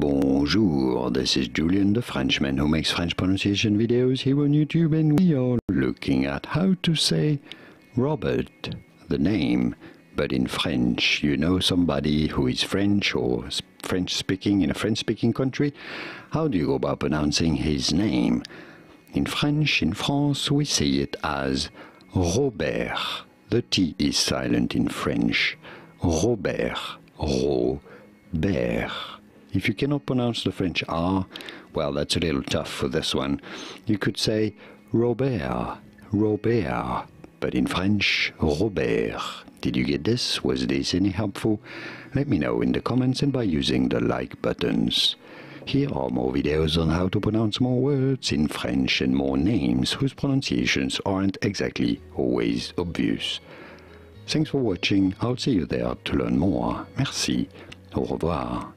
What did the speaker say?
Bonjour, this is Julien, the Frenchman who makes French pronunciation videos here on YouTube, and we are looking at how to say Robert, the name, but in French. You know, somebody who is French or French-speaking in a French-speaking country, how do you go about pronouncing his name? In French, in France, we say it as Robert. The T is silent in French. Robert, Robert. If you cannot pronounce the French R, well, that's a little tough for this one. You could say Robert, Robert, but in French, Robert. Did you get this? Was this any helpful? Let me know in the comments and by using the like buttons. Here are more videos on how to pronounce more words in French and more names whose pronunciations aren't exactly always obvious. Thanks for watching. I'll see you there to learn more. Merci. Au revoir.